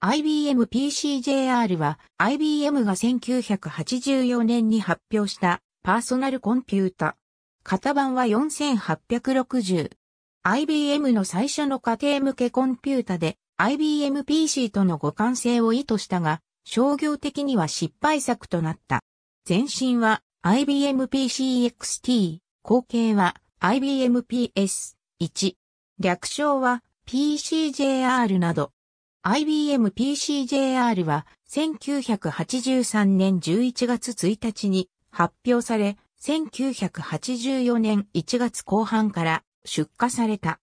IBM PCjr は IBM が1984年に発表したパーソナルコンピュータ。型番は4860。IBM の最初の家庭向けコンピュータで IBM PC との互換性を意図したが、商業的には失敗作となった。前身は IBM PC XT、後継は IBM PS/1。略称は PCjr など。IBM PCjr は1983年11月1日に発表され、1984年1月後半から出荷された。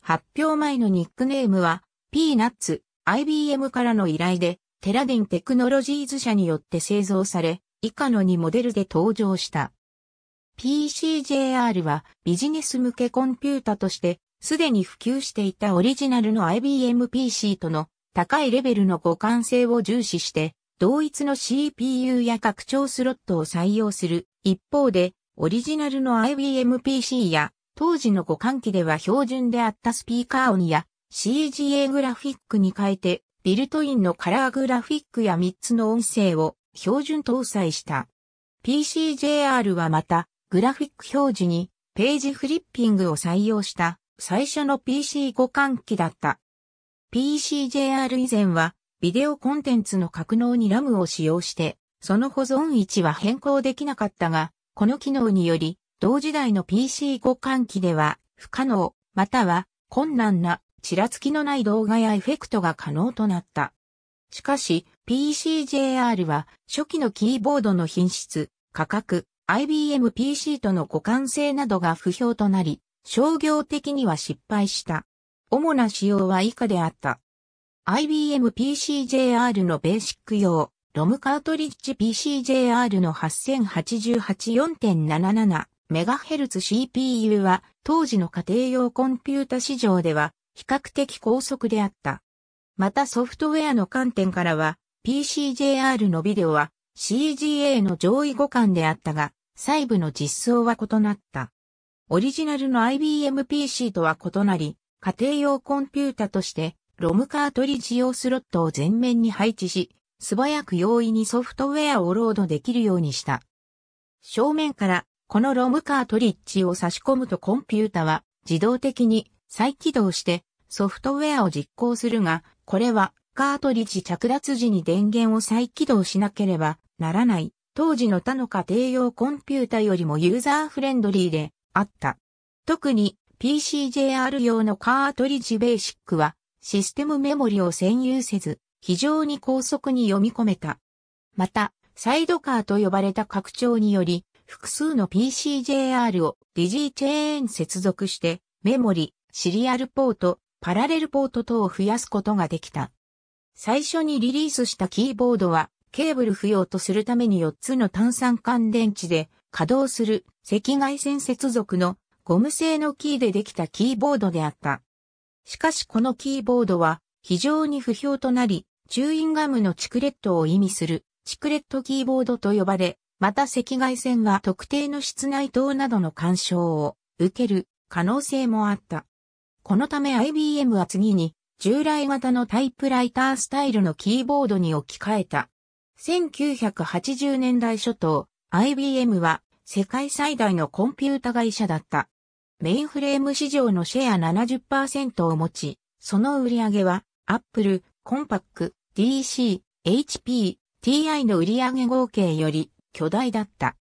発表前のニックネームは、ピーナッツ、IBM からの依頼で、テラデンテクノロジーズ社によって製造され、以下の2モデルで登場した。PCjr はビジネス向けコンピュータとして、すでに普及していたオリジナルの IBM PC との高いレベルの互換性を重視して、同一の CPU や拡張スロットを採用する。一方で、オリジナルの IBM PC や、当時の互換機では標準であったスピーカー音や CGA グラフィックに変えて、ビルトインのカラーグラフィックや3つの音声を標準搭載した。PCjr はまた、グラフィック表示にページフリッピングを採用した。最初の PC 互換機だった。PCjr 以前はビデオコンテンツの格納に RAM を使用して、その保存位置は変更できなかったが、この機能により同時代の PC 互換機では不可能、または困難なちらつきのない動画やエフェクトが可能となった。しかし PCjr は初期のキーボードの品質、価格、IBM PC との互換性などが不評となり、商業的には失敗した。主な仕様は以下であった。IBM PCjr のベーシック用、ROM カートリッジ PCjr の 8088 4.77MHz CPU は当時の家庭用コンピュータ市場では比較的高速であった。またソフトウェアの観点からは PCjr のビデオは CGA の上位互換であったが、細部の実装は異なった。オリジナルの IBM PC とは異なり、家庭用コンピュータとして、ROM カートリッジ用スロットを前面に配置し、素早く容易にソフトウェアをロードできるようにした。正面から、この ROM カートリッジを差し込むとコンピュータは自動的に再起動してソフトウェアを実行するが、これはカートリッジ着脱時に電源を再起動しなければならない。当時の他の家庭用コンピュータよりもユーザーフレンドリーで、あった。特に PCjr 用のカートリッジベーシックはシステムメモリを占有せず非常に高速に読み込めた。また、サイドカーと呼ばれた拡張により複数の PCjr をディジーチェーン接続してメモリ、シリアルポート、パラレルポート等を増やすことができた。最初にリリースしたキーボードはケーブル不要とするために4つの単三乾電池で稼働する赤外線接続のゴム製のキーでできたキーボードであった。しかしこのキーボードは非常に不評となり、チューインガムのチクレットを意味するチクレットキーボードと呼ばれ、また赤外線が特定の室内灯などの干渉を受ける可能性もあった。このため IBM は次に従来型のタイプライタースタイルのキーボードに置き換えた。1980年代初頭、IBM は世界最大のコンピュータ会社だった。メインフレーム市場のシェア 70% を持ち、その売り上げは、Apple、Compaq、DEC、HP、TI の売り上げ合計より巨大だった。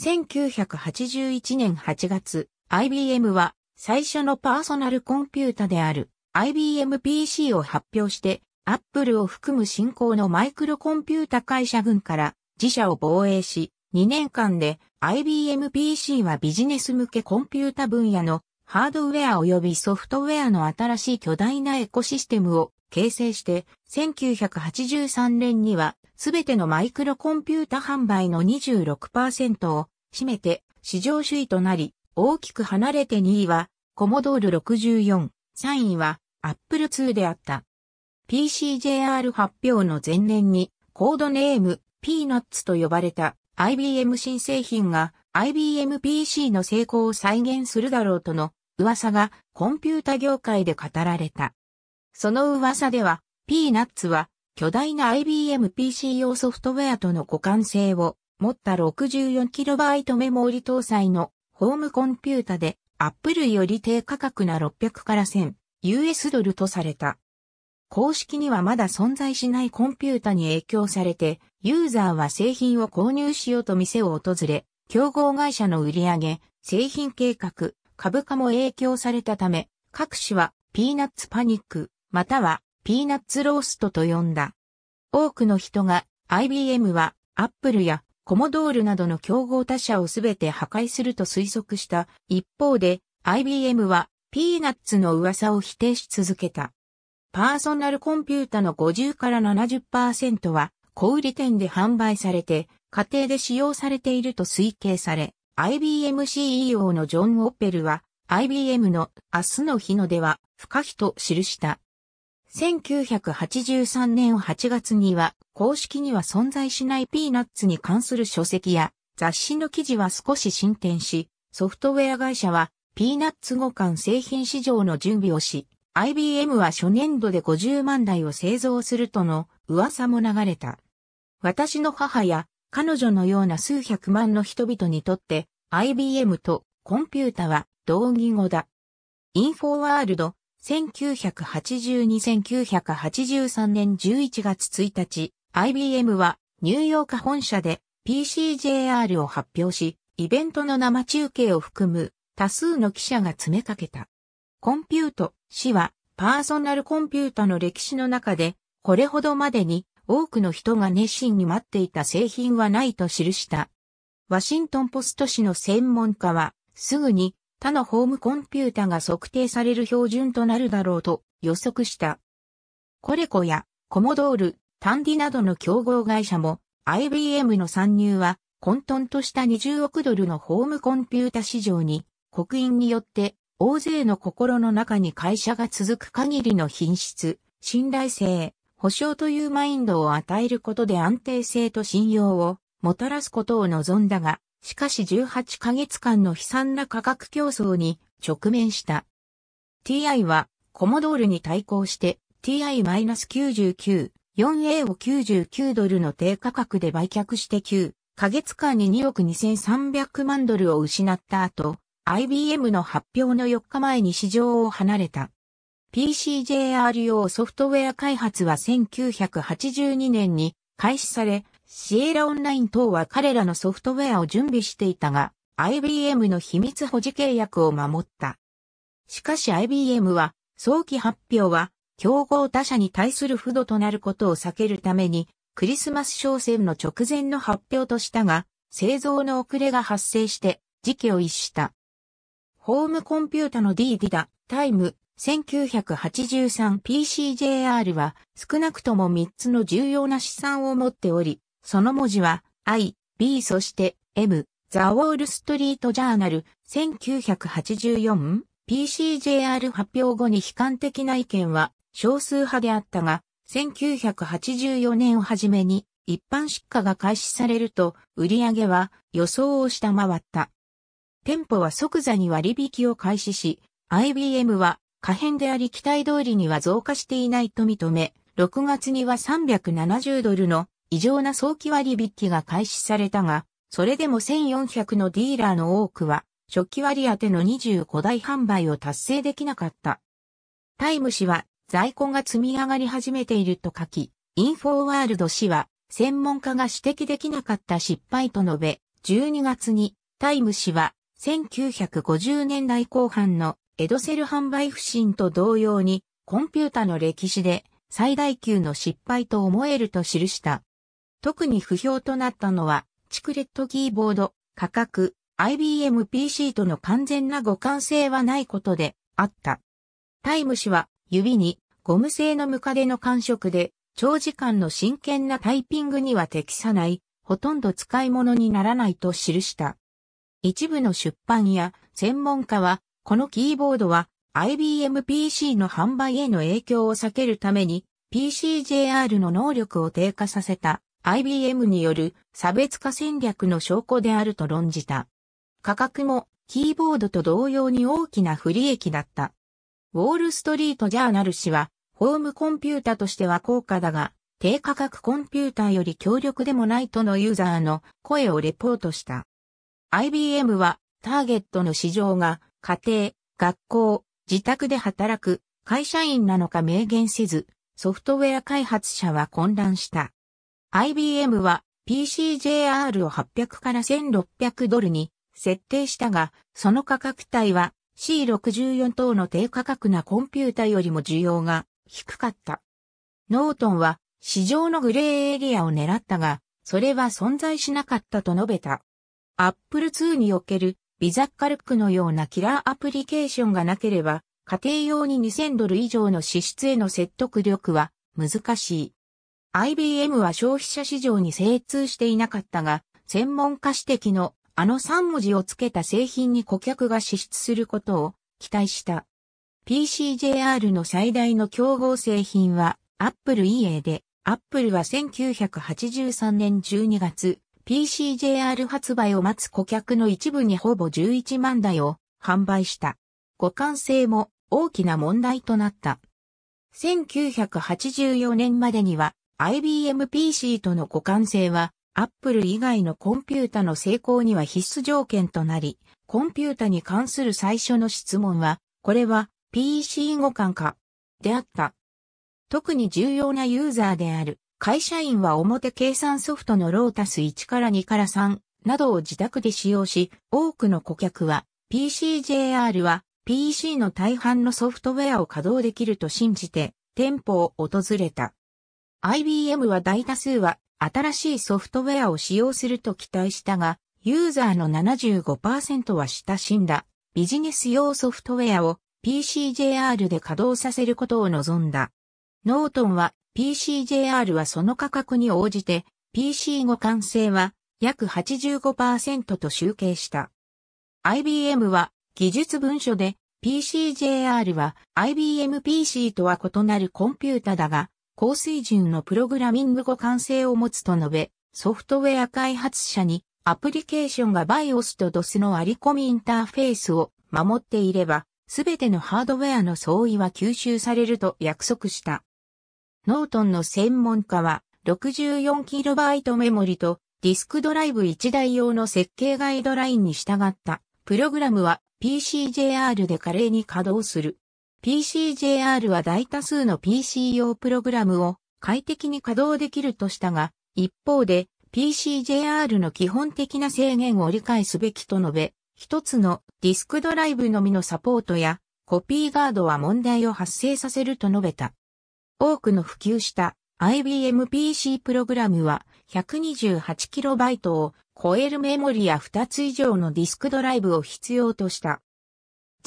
1981年8月、IBM は最初のパーソナルコンピュータである IBM PC を発表して、Apple を含む新興のマイクロコンピュータ会社群から自社を防衛し、2年間で IBM PC はビジネス向けコンピュータ分野のハードウェア及びソフトウェアの新しい巨大なエコシステムを形成して、1983年には全てのマイクロコンピュータ販売の 26% を占めて市場首位となり、大きく離れて2位はコモドール64、3位は Apple II であった。PCjr 発表の前年にコードネームピーナッツと呼ばれたIBM 新製品が IBM PC の成功を再現するだろうとの噂がコンピュータ業界で語られた。その噂ではピーナッツは巨大な IBM PC 用ソフトウェアとの互換性を持った 64KB メモリ搭載のホームコンピュータで Apple より低価格な$600から$1000とされた。公式にはまだ存在しないコンピュータに影響されて、ユーザーは製品を購入しようと店を訪れ、競合会社の売り上げ、製品計画、株価も影響されたため、各紙はピーナッツパニック、またはピーナッツローストと呼んだ。多くの人が IBM はアップルやコモドールなどの競合他社をすべて破壊すると推測した。一方で IBM はピーナッツの噂を否定し続けた。パーソナルコンピュータの50から70% は小売店で販売されて家庭で使用されていると推計され、IBM CEO のジョン・オッペルは IBM の明日の日の出は不可避と記した。1983年8月には公式には存在しないピーナッツに関する書籍や雑誌の記事は少し進展し、ソフトウェア会社はピーナッツ互換製品市場の準備をし、IBM は初年度で50万台を製造するとの噂も流れた。私の母や彼女のような数百万の人々にとって、IBM とコンピュータは同義語だ。インフォワールド、1982〜1983年11月1日、IBM はニューヨーク本社で PCjr を発表し、イベントの生中継を含む多数の記者が詰めかけた。コンピュート氏はパーソナルコンピュータの歴史の中でこれほどまでに多くの人が熱心に待っていた製品はないと記した。ワシントンポスト紙の専門家はすぐに他のホームコンピュータが測定される標準となるだろうと予測した。コレコやコモドール、タンディなどの競合会社も IBM の参入は混沌とした$20億のホームコンピュータ市場に刻印によって大勢の心の中に会社が続く限りの品質、信頼性、保証というマインドを与えることで安定性と信用をもたらすことを望んだが、しかし18ヶ月間の悲惨な価格競争に直面した。TI はコモドールに対抗して TI-99、4A を$99の低価格で売却して9ヶ月間に$2億2300万を失った後、IBM の発表の4日前に市場を離れた。PCjr 用ソフトウェア開発は1982年に開始され、シエラオンライン等は彼らのソフトウェアを準備していたが、IBM の秘密保持契約を守った。しかし IBM は、早期発表は、競合他社に対する不度となることを避けるために、クリスマス商戦の直前の発表としたが、製造の遅れが発生して、時期を逸した。ホームコンピュータの DD だ。タイム、1983PCjr は少なくとも3つの重要な資産を持っており、その文字は I、B そして M、ザ・ウォール・ストリート・ジャーナル、1984、PCjr 発表後に悲観的な意見は少数派であったが、1984年をはじめに一般出荷が開始されると、売り上げは予想を下回った。店舗は即座に割引を開始し、IBM は可変であり期待通りには増加していないと認め、6月には$370の異常な早期割引が開始されたが、それでも1400のディーラーの多くは、初期割当ての25台販売を達成できなかった。タイム氏は在庫が積み上がり始めていると書き、インフォワールド氏は専門家が指摘できなかった失敗と述べ、12月にタイム氏は、1950年代後半のエドセル販売不振と同様にコンピュータの歴史で最大級の失敗と思えると記した。特に不評となったのはチクレットキーボード価格 IBM PC との完全な互換性はないことであった。タイム氏は指にゴム製のムカデの感触で長時間の真剣なタイピングには適さない、ほとんど使い物にならないと記した。一部の出版や専門家は、このキーボードは IBM PC の販売への影響を避けるために PCjr の能力を低下させた IBM による差別化戦略の証拠であると論じた。価格もキーボードと同様に大きな不利益だった。ウォール・ストリート・ジャーナル氏はホームコンピュータとしては高価だが、低価格コンピュータより強力でもないとのユーザーの声をレポートした。IBM はターゲットの市場が家庭、学校、自宅で働く会社員なのか明言せず、ソフトウェア開発者は混乱した。IBM は PCjr を800から1600ドルに設定したが、その価格帯は C64 等の低価格なコンピュータよりも需要が低かった。ノートンは市場のグレーエリアを狙ったが、それは存在しなかったと述べた。Apple II におけるビザッカルクのようなキラーアプリケーションがなければ、家庭用に2000ドル以上の支出への説得力は難しい。IBM は消費者市場に精通していなかったが、専門家指摘のあの3文字をつけた製品に顧客が支出することを期待した。PCjr の最大の競合製品は Apple IIe で、Apple は1983年12月、PCjr 発売を待つ顧客の一部にほぼ11万台を販売した。互換性も大きな問題となった。1984年までには IBM PC との互換性は Apple 以外のコンピュータの成功には必須条件となり、コンピュータに関する最初の質問は、これは PC 互換か？であった。特に重要なユーザーである会社員は表計算ソフトのロータス1から2から3などを自宅で使用し、多くの顧客は PCjr は PC の大半のソフトウェアを稼働できると信じて店舗を訪れた。IBM は大多数は新しいソフトウェアを使用すると期待したが、ユーザーの 75% は親しんだビジネス用ソフトウェアを PCjr で稼働させることを望んだ。ノートンは PCjr はその価格に応じて PC 互換性は約 85% と集計した。IBM は技術文書で PCjr は IBM PC とは異なるコンピュータだが高水準のプログラミング互換性を持つと述べ、ソフトウェア開発者にアプリケーションが BIOS と DOS の割り込みインターフェースを守っていればすべてのハードウェアの相違は吸収されると約束した。ノートンの専門家は 64KB メモリとディスクドライブ1台用の設計ガイドラインに従ったプログラムはPCjr で華麗に稼働する。PCjr は大多数の PC 用プログラムを快適に稼働できるとしたが、一方で PCjr の基本的な制限を理解すべきと述べ、一つのディスクドライブのみのサポートやコピーガードは問題を発生させると述べた。多くの普及した IBM PC プログラムは 128KB を超えるメモリや2つ以上のディスクドライブを必要とした。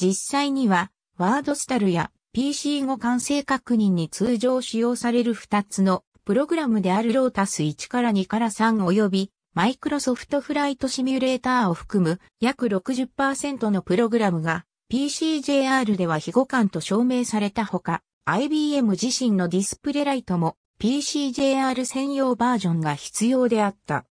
実際には、ワードスタルや PC 互換性確認に通常使用される2つのプログラムであるロータス1から2から3及びマイクロソフトフライトシミュレーターを含む約 60% のプログラムが PCjr では非互換と証明されたほか、IBM 自身のディスプレイライトも PCjr 専用バージョンが必要であった。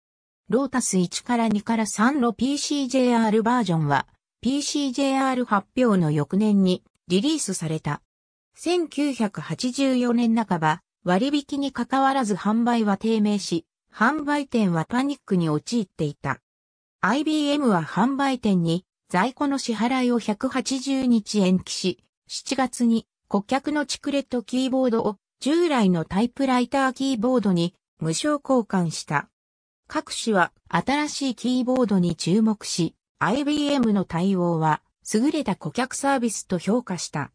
ロータス1から2から3の PCjr バージョンは PCjr 発表の翌年にリリースされた。1984年半ば割引に関わらず販売は低迷し、販売店はパニックに陥っていた。IBM は販売店に在庫の支払いを180日延期し、7月に顧客のチクレットキーボードを従来のタイプライターキーボードに無償交換した。各社は新しいキーボードに注目し、IBM の対応は優れた顧客サービスと評価した。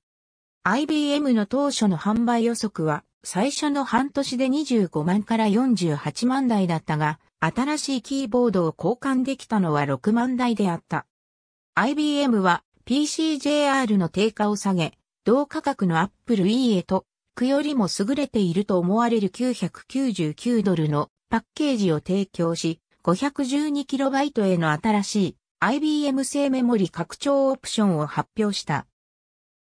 IBM の当初の販売予測は最初の半年で25万から48万台だったが、新しいキーボードを交換できたのは6万台であった。IBM は PCjr の定価を下げ、同価格の Apple IIe と、区よりも優れていると思われる999ドルのパッケージを提供し、512KB への新しい IBM 製メモリ拡張オプションを発表した。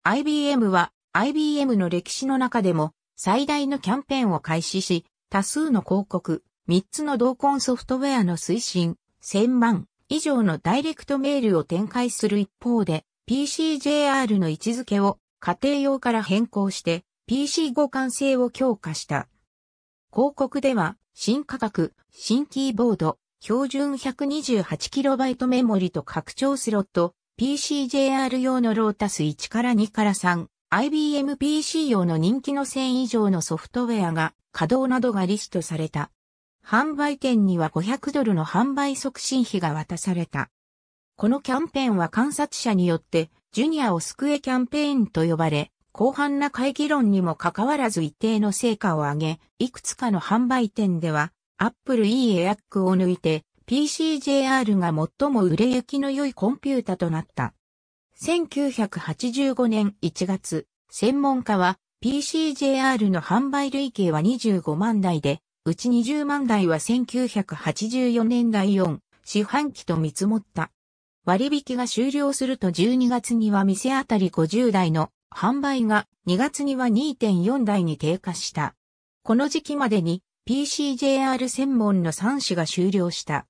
IBM は IBM の歴史の中でも最大のキャンペーンを開始し、多数の広告、3つの同梱ソフトウェアの推進、1000万以上のダイレクトメールを展開する一方で、PCjr の位置づけを家庭用から変更して、PC 互換性を強化した。広告では、新価格、新キーボード、標準 128KB メモリと拡張スロット、PCjr 用のロータス1から2から3、IBM PC 用の人気の1000以上のソフトウェアが稼働などがリストされた。販売店には$500の販売促進費が渡された。このキャンペーンは観察者によって、ジュニアを救えキャンペーンと呼ばれ、広範な会議論にもかかわらず一定の成果を上げ、いくつかの販売店では、Apple IIeを抜いて、PCjr が最も売れ行きの良いコンピュータとなった。1985年1月、専門家は PCjr の販売累計は25万台で、うち20万台は1984年第4四半期と見積もった。割引が終了すると12月には店あたり50台の販売が2月には 2.4 台に低下した。この時期までに PCjr 専門の3種が終了した。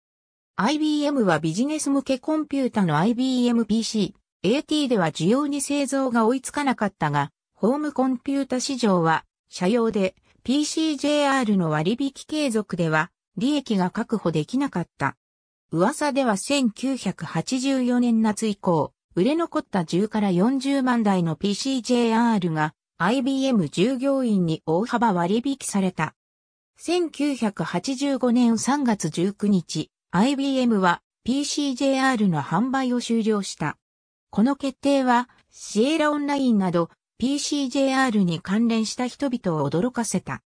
IBM はビジネス向けコンピュータの IBM PC XT では需要に製造が追いつかなかったが、ホームコンピュータ市場は社用で PCjr の割引継続では利益が確保できなかった。噂では1984年夏以降、売れ残った10から40万台の PCjr が IBM 従業員に大幅割引された。1985年3月19日、IBM は PCjr の販売を終了した。この決定はシエラオンラインなど PCjr に関連した人々を驚かせた。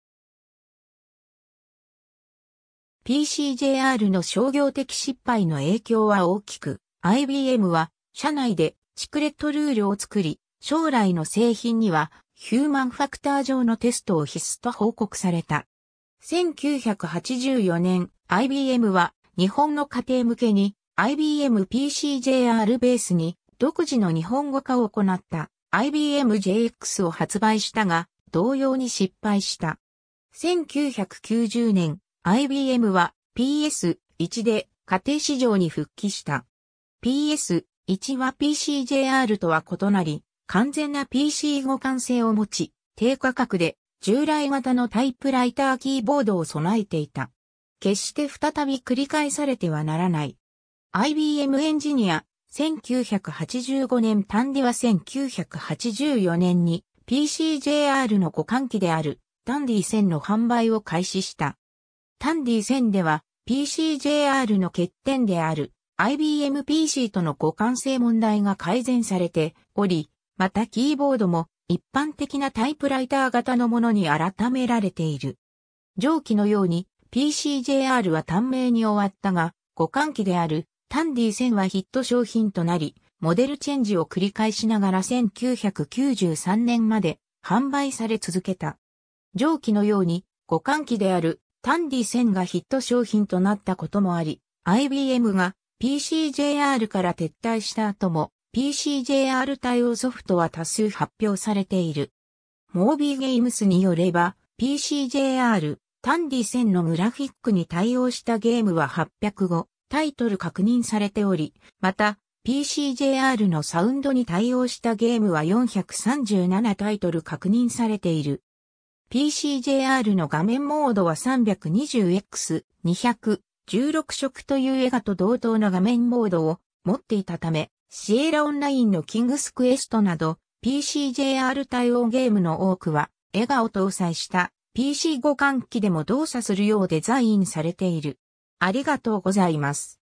PCjr の商業的失敗の影響は大きく、IBM は社内でシクレットルールを作り、将来の製品にはヒューマンファクター上のテストを必須と報告された。1984年、IBM は日本の家庭向けに IBM PCjr ベースに独自の日本語化を行った IBM JX を発売したが、同様に失敗した。1990年、IBM は PS1 で家庭市場に復帰した。PS1 は PCjr とは異なり、完全な PC 互換性を持ち、低価格で従来型のタイプライターキーボードを備えていた。決して再び繰り返されてはならない。IBM エンジニア、1985年単では1984年に PCjr の互換機であるタンディ1000の販売を開始した。タンディ1000では PCjr の欠点である IBM PC との互換性問題が改善されており、またキーボードも一般的なタイプライター型のものに改められている。上記のように PCjr は短命に終わったが、互換機であるタンディ1000はヒット商品となり、モデルチェンジを繰り返しながら1993年まで販売され続けた。上記のように互換機であるタンディ1000がヒット商品となったこともあり、IBM が PCjr から撤退した後も PCjr 対応ソフトは多数発表されている。モービーゲームスによれば PCjr タンディ1000のグラフィックに対応したゲームは805タイトル確認されており、また PCjr のサウンドに対応したゲームは437タイトル確認されている。PCjr の画面モードは 320×200、16色という絵画と同等の画面モードを持っていたため、シエラオンラインのキングスクエストなど PCjr 対応ゲームの多くは絵画を搭載した PC 互換機でも動作するようデザインされている。ありがとうございます。